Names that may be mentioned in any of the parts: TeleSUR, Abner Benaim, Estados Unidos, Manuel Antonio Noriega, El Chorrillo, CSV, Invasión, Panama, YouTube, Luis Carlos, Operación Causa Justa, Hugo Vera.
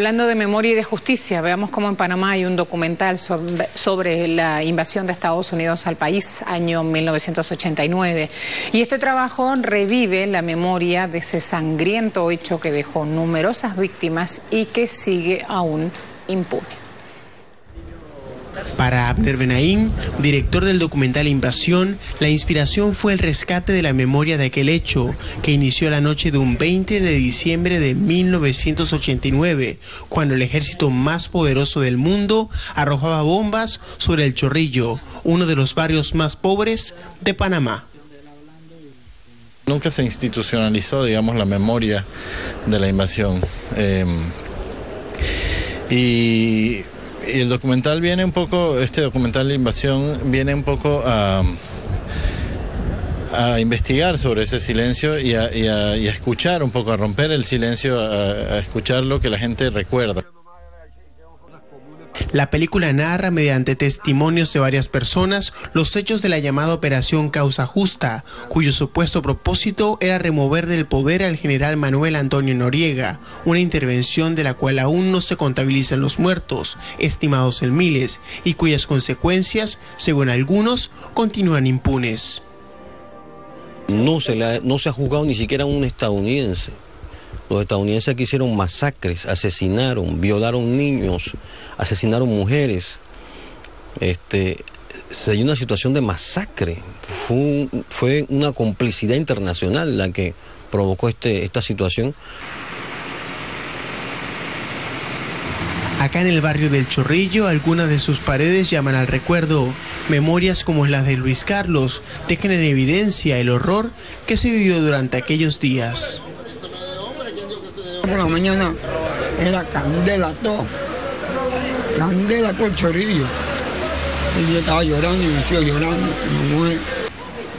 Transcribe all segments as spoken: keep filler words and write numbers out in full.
Hablando de memoria y de justicia, veamos cómo en Panamá hay un documental sobre, sobre la invasión de Estados Unidos al país, año mil novecientos ochenta y nueve. Y este trabajo revive la memoria de ese sangriento hecho que dejó numerosas víctimas y que sigue aún impune. Para Abner Benaim, director del documental Invasión, la inspiración fue el rescate de la memoria de aquel hecho que inició la noche de un veinte de diciembre de mil novecientos ochenta y nueve, cuando el ejército más poderoso del mundo arrojaba bombas sobre El Chorrillo, uno de los barrios más pobres de Panamá. Nunca se institucionalizó, digamos, la memoria de la invasión. Eh, y... Y el documental viene un poco, este documental de Invasión viene un poco a, a investigar sobre ese silencio y a, y, a, y a escuchar un poco, a romper el silencio, a, a escuchar lo que la gente recuerda. La película narra mediante testimonios de varias personas los hechos de la llamada Operación Causa Justa, cuyo supuesto propósito era remover del poder al general Manuel Antonio Noriega, una intervención de la cual aún no se contabilizan los muertos, estimados en miles, y cuyas consecuencias, según algunos, continúan impunes. No se, la, no se ha juzgado ni siquiera a un estadounidense. Los estadounidenses aquí hicieron masacres, asesinaron, violaron niños, asesinaron mujeres. Este, se dio una situación de masacre. Fue, un, fue una complicidad internacional la que provocó este, esta situación. Acá en el barrio del Chorrillo, algunas de sus paredes llaman al recuerdo. Memorias como las de Luis Carlos dejan en evidencia el horror que se vivió durante aquellos días. Por la mañana era candela todo, candela todo El Chorrillo. Y yo estaba llorando y me sigo llorando, me muero.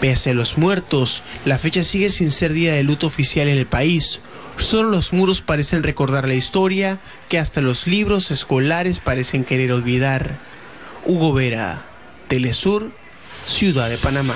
Pese a los muertos, la fecha sigue sin ser día de luto oficial en el país. Solo los muros parecen recordar la historia que hasta los libros escolares parecen querer olvidar. Hugo Vera, TeleSUR, Ciudad de Panamá.